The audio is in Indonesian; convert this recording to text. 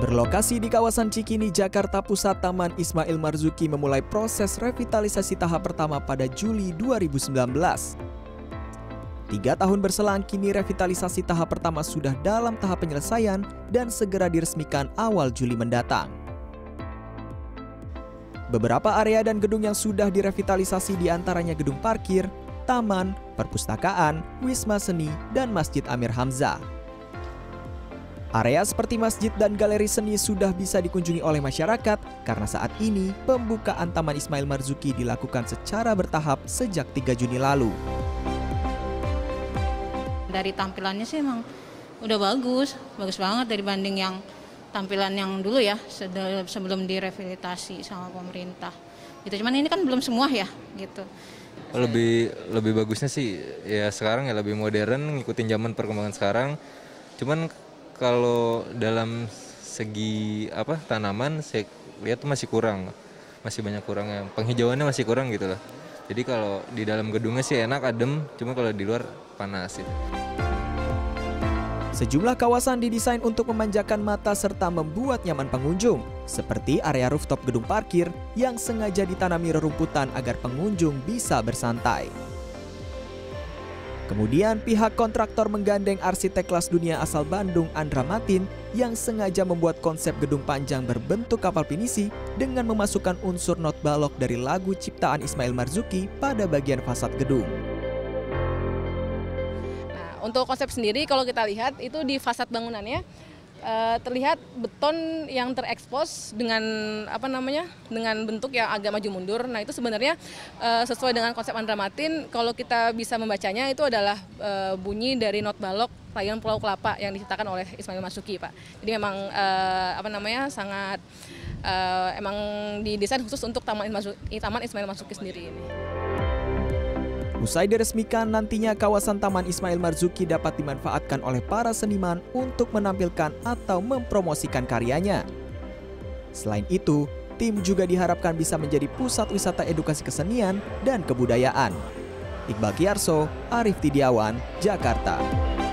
Berlokasi di kawasan Cikini, Jakarta Pusat, Taman Ismail Marzuki memulai proses revitalisasi tahap pertama pada Juli 2019. 3 tahun berselang, kini revitalisasi tahap pertama sudah dalam tahap penyelesaian dan segera diresmikan awal Juli mendatang. Beberapa area dan gedung yang sudah direvitalisasi diantaranya gedung parkir, taman, perpustakaan, wisma seni, dan Masjid Amir Hamzah. Area seperti masjid dan galeri seni sudah bisa dikunjungi oleh masyarakat karena saat ini pembukaan Taman Ismail Marzuki dilakukan secara bertahap sejak 3 Juni lalu. Dari tampilannya sih emang udah bagus banget dibanding yang tampilan yang dulu ya, sebelum direvitalisasi sama pemerintah. Gitu, cuman ini kan belum semua ya gitu. Lebih bagusnya sih ya sekarang ya, lebih modern, ngikutin zaman perkembangan sekarang. Cuman kalau dalam segi tanaman saya lihat tuh masih banyak kurangnya, penghijauannya masih kurang gitu lah. Jadi kalau di dalam gedungnya sih enak, adem, cuma kalau di luar panas gitu. Sejumlah kawasan didesain untuk memanjakan mata serta membuat nyaman pengunjung, seperti area rooftop gedung parkir yang sengaja ditanami rerumputan agar pengunjung bisa bersantai. Kemudian pihak kontraktor menggandeng arsitek kelas dunia asal Bandung, Andra Matin, yang sengaja membuat konsep gedung panjang berbentuk kapal pinisi dengan memasukkan unsur not balok dari lagu ciptaan Ismail Marzuki pada bagian fasad gedung. Nah, untuk konsep sendiri kalau kita lihat itu di fasad bangunannya terlihat beton yang terekspos dengan dengan bentuk yang agak maju mundur. Nah, itu sebenarnya sesuai dengan konsep Andra Matin. Kalau kita bisa membacanya, itu adalah bunyi dari not balok Rayon Pulau Kelapa yang diciptakan oleh Ismail Marzuki, Pak. Jadi memang sangat emang didesain khusus untuk Taman Ismail Marzuki sendiri ini. Usai diresmikan, nantinya kawasan Taman Ismail Marzuki dapat dimanfaatkan oleh para seniman untuk menampilkan atau mempromosikan karyanya. Selain itu, tim juga diharapkan bisa menjadi pusat wisata edukasi kesenian dan kebudayaan. Iqbal Kiarso, Arif Tidiawan, Jakarta.